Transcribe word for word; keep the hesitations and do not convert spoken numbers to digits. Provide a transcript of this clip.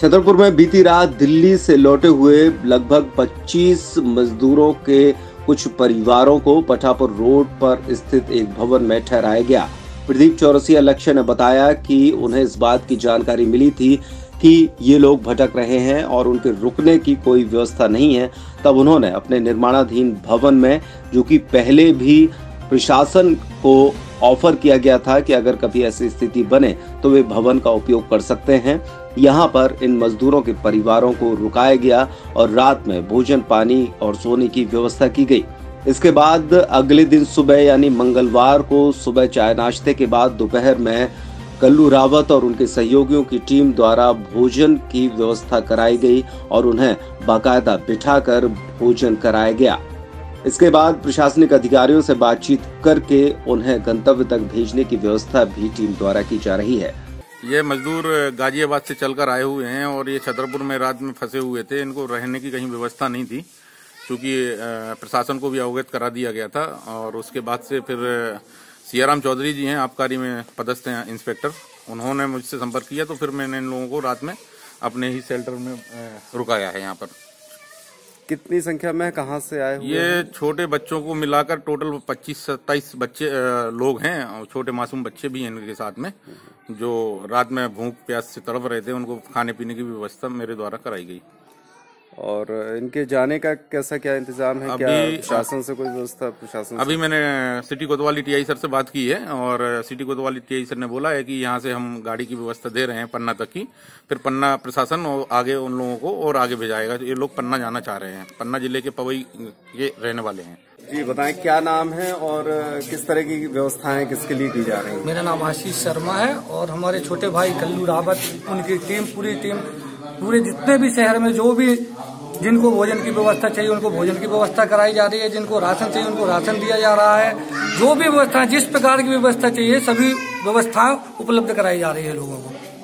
छतरपुर में बीती रात दिल्ली से लौटे हुए लगभग पच्चीस मजदूरों के कुछ परिवारों को पठापुर रोड पर स्थित एक भवन में ठहराया गया। प्रदीप चौरसिया लक्ष्य ने बताया कि उन्हें इस बात की जानकारी मिली थी कि ये लोग भटक रहे हैं और उनके रुकने की कोई व्यवस्था नहीं है, तब उन्होंने अपने निर्माणाधीन भवन में, जो कि पहले भी प्रशासन को ऑफर किया गया था कि अगर कभी ऐसी स्थिति बने तो वे भवन का उपयोग कर सकते हैं, यहाँ पर इन मजदूरों के परिवारों को रुकाया गया और रात में भोजन, पानी और सोने की व्यवस्था की गई। इसके बाद अगले दिन सुबह यानी मंगलवार को सुबह चाय नाश्ते के बाद दोपहर में कल्लू रावत और उनके सहयोगियों की टीम द्वारा भोजन की व्यवस्था कराई गई और उन्हें बाकायदा बिठाकर भोजन कराया गया। इसके बाद प्रशासनिक अधिकारियों से बातचीत करके उन्हें गंतव्य तक भेजने की व्यवस्था भी टीम द्वारा की जा रही है। ये मजदूर गाजियाबाद से चलकर आए हुए हैं और ये छतरपुर में रात में फंसे हुए थे। इनको रहने की कहीं व्यवस्था नहीं थी, क्योंकि प्रशासन को भी अवगत करा दिया गया था। और उसके बाद से फिर सिया चौधरी जी हैं, आबकारी में पदस्थ हैं इंस्पेक्टर, उन्होंने मुझसे संपर्क किया तो फिर मैंने इन लोगों को रात में अपने ही सेल्टर में रुकाया है। यहाँ पर कितनी संख्या में कहाँ से आए हुए? ये छोटे बच्चों को मिलाकर टोटल पच्चीस सत्ताईस बच्चे लोग हैं और छोटे मासूम बच्चे भी हैं इनके साथ में, जो रात में भूख प्यास से तड़प रहे थे। उनको खाने पीने की व्यवस्था मेरे द्वारा कराई गई। और इनके जाने का कैसा क्या इंतजाम है? क्या प्रशासन से कोई व्यवस्था? प्रशासन अभी मैंने सिटी कोतवाली टीआई सर से बात की है और सिटी कोतवाली टीआई सर ने बोला है कि यहाँ से हम गाड़ी की व्यवस्था दे रहे हैं पन्ना तक की, फिर पन्ना प्रशासन और आगे उन लोगों को और आगे भेजाएगा। ये लोग पन्ना जाना चाह रहे हैं, पन्ना जिले के पवई के रहने वाले हैं। जी बताएं, क्या नाम है और किस तरह की व्यवस्थाएं किसके लिए की जा रही है? मेरा नाम आशीष शर्मा है और हमारे छोटे भाई कल्लू रावत, उनकी टीम, पूरी टीम, पूरे जितने भी शहर में जो भी जिनको भोजन की व्यवस्था चाहिए उनको भोजन की व्यवस्था कराई जा रही है, जिनको राशन चाहिए उनको राशन दिया जा रहा है, जो भी व्यवस्था, जिस प्रकार की व्यवस्था चाहिए सभी व्यवस्था उपलब्ध कराई जा रही है लोगों को।